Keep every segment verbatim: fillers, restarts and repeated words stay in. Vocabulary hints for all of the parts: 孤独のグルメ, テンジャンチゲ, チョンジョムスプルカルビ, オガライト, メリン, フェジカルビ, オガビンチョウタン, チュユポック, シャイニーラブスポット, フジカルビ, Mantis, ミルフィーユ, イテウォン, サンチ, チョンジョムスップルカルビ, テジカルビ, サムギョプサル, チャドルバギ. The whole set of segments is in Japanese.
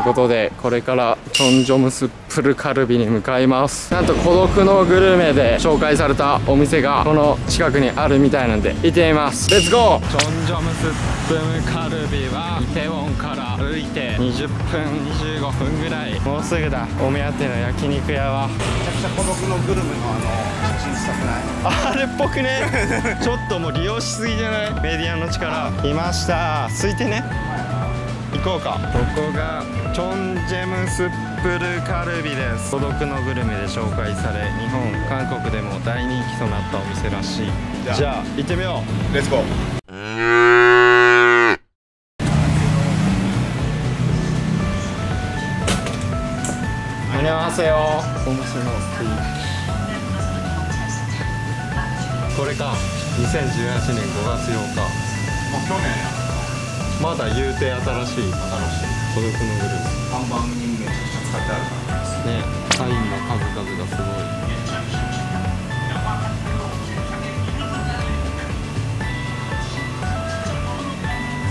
いうことで、これからチョンジョムスプルカルビに向かいます。なんと孤独のグルメで紹介されたお店がこの近くにあるみたいなんで行ってみます。レッツゴー。チョンジョムスプルカルビはイテウォンから歩いてにじゅっぷんにじゅうごふんぐらい。もうすぐだ。お目当ての焼肉屋はめちゃくちゃ孤独のグルメのあの写真したくない？あれっぽくねちょっともう利用しすぎじゃない？メディアの力。いました。空いてね、行こうか。ここがチョンジェムスプルカルビです。孤独のグルメで紹介され、日本、韓国でも大人気となったお店らしい。じゃあ、じゃあ行ってみよう。レッツゴー。こんにちは。お店のステーキ、これか。にせんじゅうはちねんごがつようか。あ、去年や。まだ言うて新しい、新しい孤独のグループ。看板人間として使ってあるからね。サインの数々がすごい。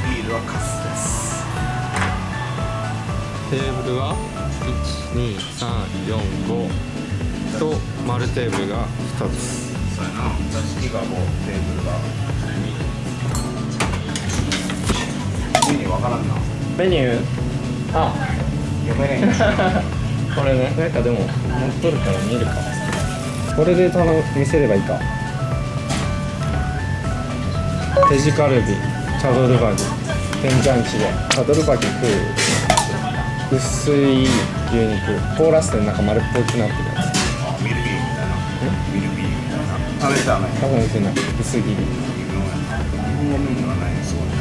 ビールはカスです。テーブルは いち、に、さん、よん、ご と丸テーブルがふたつ。そうやな、座敷がご、テーブルが分からんな。メニュー、あ、読めないこれね、なんかでも持っとるから見えるか。これで頼見せればいいか。テジカルビ、チャドルバギ、テンジャンチゲ。チャドルバギ食う。薄い牛肉、凍らせてなんか丸っぽくなってるやつ。あ、ミルフィーユみたいな。ミルフィーユみたいな。食べたね。多分薄いな。薄切り。日本語メニューはない。そうだな。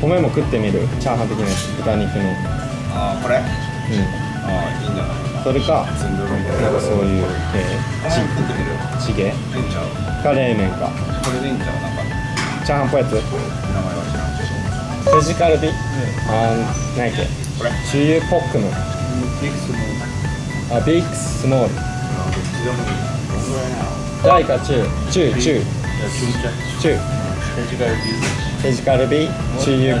米も食ってみる。チャーハン的なやつ、豚肉の。ああ、これ。うん。ああ、いいんじゃないか。それか。なんかそういう系。チ食ってみる。チゲ。か冷麺か。これでいいんちゃう？なんか。チャーハンっぽいやつ。名前は知らん。フジカルビ。ああ、ないっけ。これ。チュユポックの。ビッグスモール。あ、ビッグスモール。大か中、中、中。中。中。フジカルビ。フェジカルビ、チュー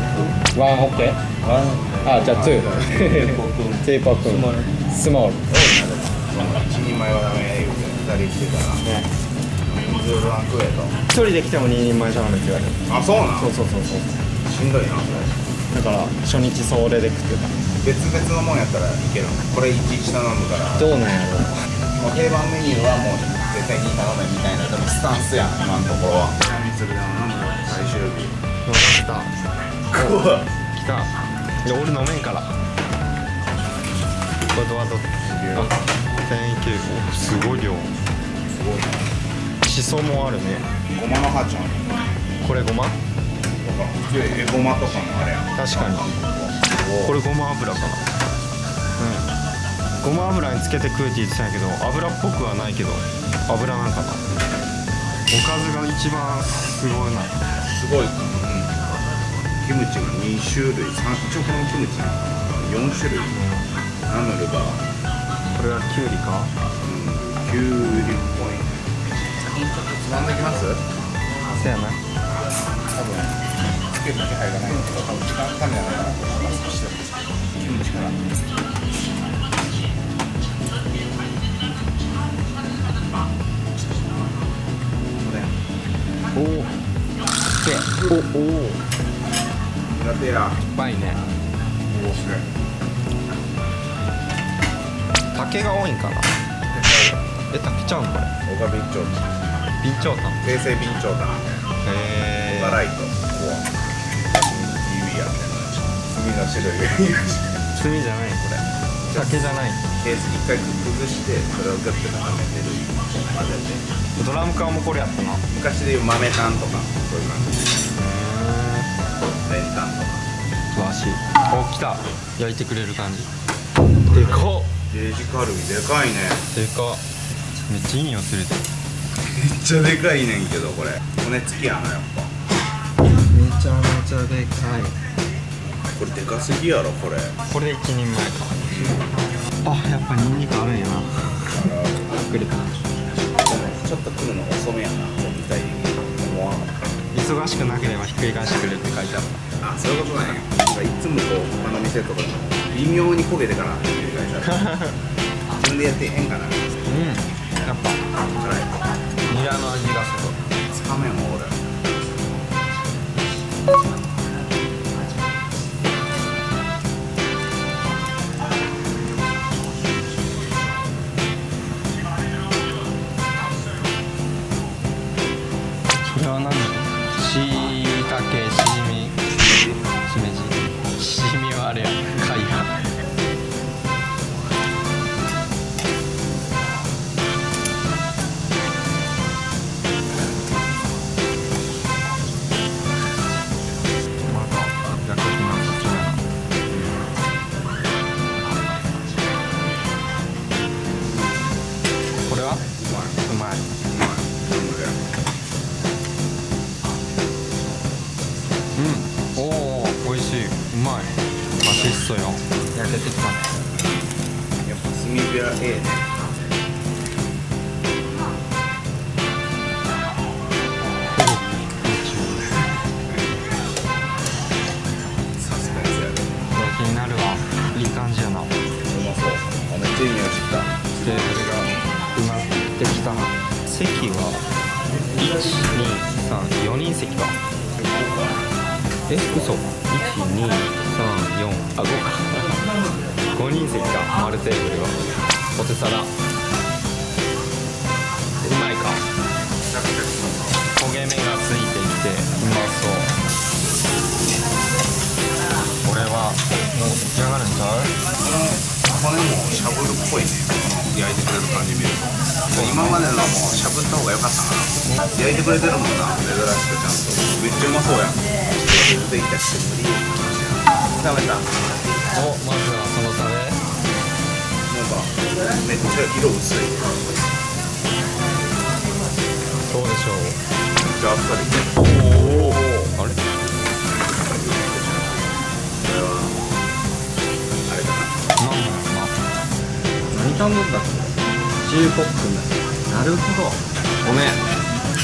ユー、ワンオッケー。あ、じゃあツー。ツーポックン、スモール。一人前はダメよ。ふたり来てたらね。にじゅうランクやと。一人で来てもににんまえじゃダメって言われる。あ、そうなん。そうそうそうそう。しんどいな。だから初日それで食ってた。別々のもんやったらいける。これいちいち頼むから。どうなんやろう。定番メニューはもう絶対に頼めみたいなでもスタンスやん今のところは。何するだろうな。最終日。来た。いや、俺飲めんから。これドアド。すごい量。すごいな。シソもあるね。ごまの葉ちゃん。これごま？え、ごまとかのあれや。確かに。これごま油かな。うん。ごま油につけて食うって言ってたんやけど、油っぽくはないけど、油なんかな。おかずが一番すごいな。すごい。キムチがにしゅるい、さんしょくのキムチよんしゅるい、ナムルがこれはキュウリか、うん、キュウリっぽいね。先にちょっとつまんできます？そうやな。多分つける気配がないんだけど、多分時間かかるんじゃないかなと思います。キムチからおー、おおーだってやっぱいね。面白い。竹が多いんかな。え、竹ちゃうんこれ。オガビンチョウタン。ビンチョウタン。平成ビンチョウタン。へえ。オガライト。おわ。指やね。炭の白い。炭じゃないこれ。竹じゃない。ケース一回崩してそれをグッて固めてる。混ぜて。ドラム缶もこれやったな。昔でいう豆炭とかそういう感じ。レンタンとかわし、お、来た。焼いてくれる感じ。でかっ。デジカルビでかいね。でかっ。めっちゃいいよ釣れて。めっちゃでかいねんけどこれ。骨付きやなやっぱ。めちゃめちゃでかい。これでかすぎやろこれ。これいちにんまえか。あ、やっぱニンニクあるんやな。来るかな。ちょっと来るの遅めやな。みたいに思わなかった。忙しくなければひっくり返してくれるって書いてある。あ、そういうことなんや。なんかいつもこう他の店とかでも微妙に焦げてからひっくり返したら自分でやって変かな。うん、やっぱ辛いニラの味がすごい。つかめもおる。これは何？しいたけ、しじみ、しめじ、しじみはあれや、貝や。また薬品の違い。これは？うまい。うまい。うまい。アシストよ。焼けてきたね。やっぱ炭火はええね。さすがですよね。これ気になるわ。いい感じやな。うまそう。あのついに落ちた。テーブルが埋まってきた。席は一、二、三、四人席か。え、嘘。いち、に、さん、よん、あ、ごかごにん席か、丸テーブルはポテサラうまいか焦げ目がついてきてうまそう。これはもう出来上がるんちゃう？骨もしゃぶるっぽいね。焼いてくれる感じ見ると今までのもしゃぶった方が良かったかな。焼いてくれてるもんな、珍しくちゃんと。めっちゃうまそうやん。食べた。お、まずはそのため。なんかめっちゃ色薄い。どうでしょう。めっちゃあっさり。おお、あれ？これはあれだな。何頼んだっけ？チーポックだ。なるほど。ごめん、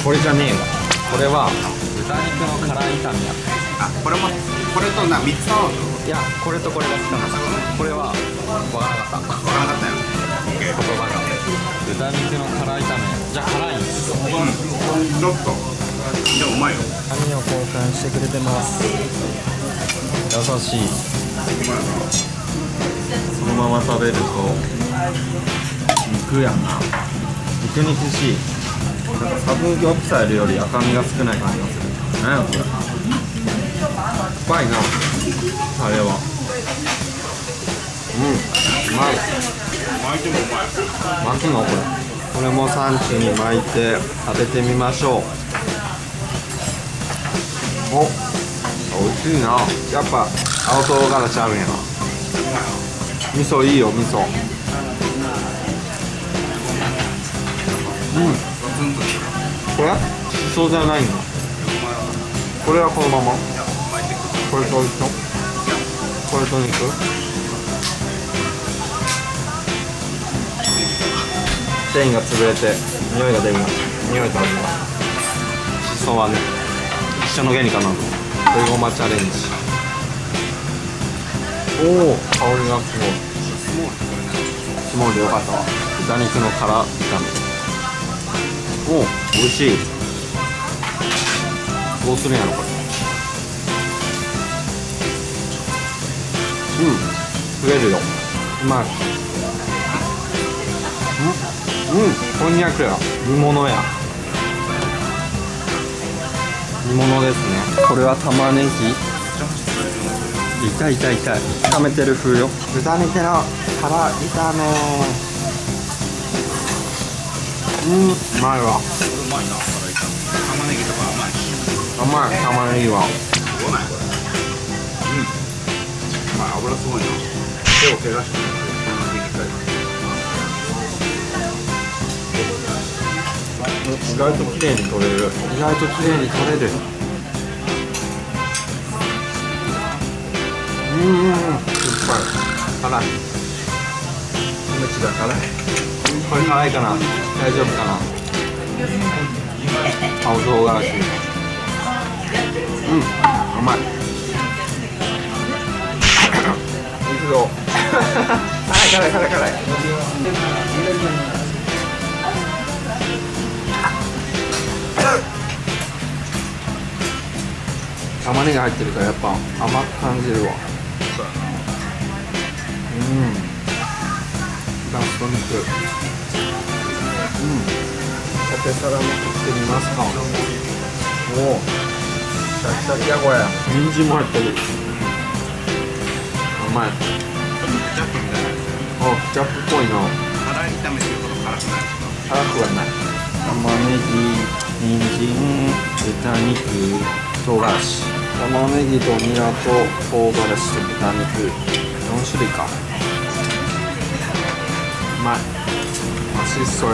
これじゃねえわ。これは豚肉の辛い炒めや。これもこれとなみっつ合うの？いや、これとこれが来たんですけど、これは分からなかった。分からなかったよね。言葉が豚肉の辛炒めじゃ辛いんですよ。うん、ちょっとじゃうまいよ。紙を交換してくれてます。優しい。そのまま食べると肉やな、肉肉しい。なんかサムギョプサルより赤身が少ない感じがする。何やこれ、うまいな、あれは。うん、うまい。巻いてもうまい。巻くのこれ。これもサンチに巻いて食べてみましょう。お、美味しいな。やっぱ青唐辛子あるんやな。味噌いいよ、味噌。うん。これ？そうじゃないの。これはこのまま。これと一緒？これと肉？繊維が潰れて匂いが出るな。匂いと味が。しそはね、一緒の原理かな。鶏ごまチャレンジ。おお、香りがすごい。スモールよかったわ。豚肉の辛炒め。おお、美味しい。どうするんやろこれ。うん、増えるよ。うまい。うん、うん、こんにゃくや。煮物や。煮物ですね。これは玉ねぎ。痛い痛い痛い。炒めてる風よ。豚肉の辛炒め。うん、うまいわ。うまいな、辛炒め。玉ねぎとか甘い。甘い、玉ねぎは。どうなんこれ。油すごいな。手を怪我してる。意外と綺麗に取れる。意外と綺麗に取れる。うんうんうん。酸っぱい。辛い。キムチが辛い。これ辛いかな。大丈夫かな。青唐辛子。うん。甘い。美味しい。ですぞ。辛い辛い辛い辛い。玉ねぎ入ってるからやっぱ甘く感じるわ。そうだな。うん。ラスト肉。うん。ポテサラも切ってみますか。おお。シャキシャキやこれ。人参も入ってる。うまい。ケチャップみたいなやつ。あ、ケチャップっぽいな。辛い炒めてるほど辛くない。辛くはない。玉ねぎ、人参、豚肉、唐辛子。玉ねぎとニラと唐辛子と豚肉。四種類か。うまい。マシっそよ。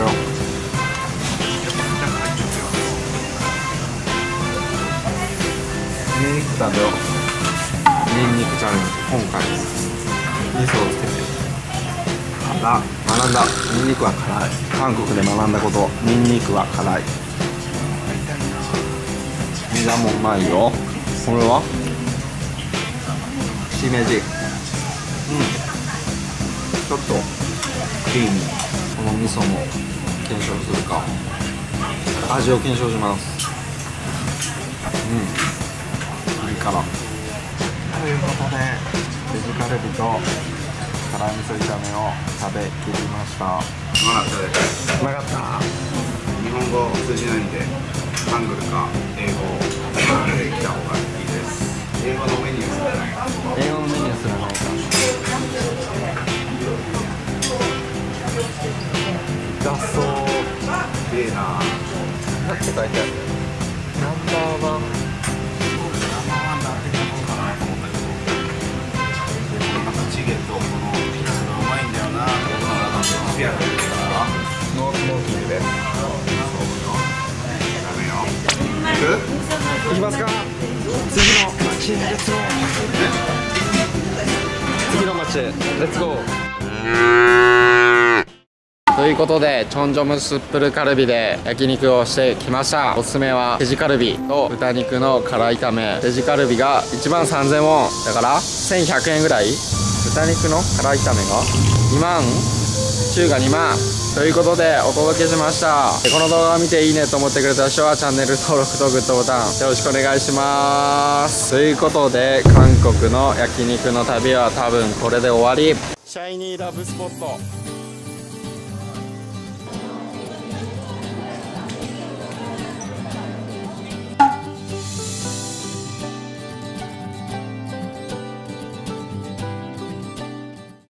ニンニク食べよう。ニンニクチャレンジ、今回味噌をつけてあら、学んだ。ニンニクは辛い。韓国で学んだこと、ニンニクは辛い。ニラもうまいよ。これはしめじ。うん、ちょっとクリーミー。この味噌も検証するか。味を検証します。うん、ということで、ベジカルビと辛味噌炒めを食べきりました。うまかったです。うまかった。日本語通じないんで、ハングルか英語で来た方がいいです。英語のメニューすらない。英語のメニューすらないか。痛そう。ええな。なんて書いてある？ナンバーワン。チゲとこのピザがうまいんだよな。ピアノですからノースモーキングです。そうよ。ダメよ。いきますか。次の街へレッツゴー。次の街へレッツゴー。ということで、チョンジョムスップルカルビで焼肉をしてきました。おすすめは、ベジカルビと豚肉の辛炒め。ベジカルビがいちまんさんぜんウォン。だから、せんひゃくえんぐらい。豚肉の辛炒めがにまん、中がにまんということでお届けしました。この動画を見ていいねと思ってくれた人はチャンネル登録とグッドボタンよろしくお願いします。ということで、韓国の焼肉の旅は多分これで終わり。シャイニーラブスポット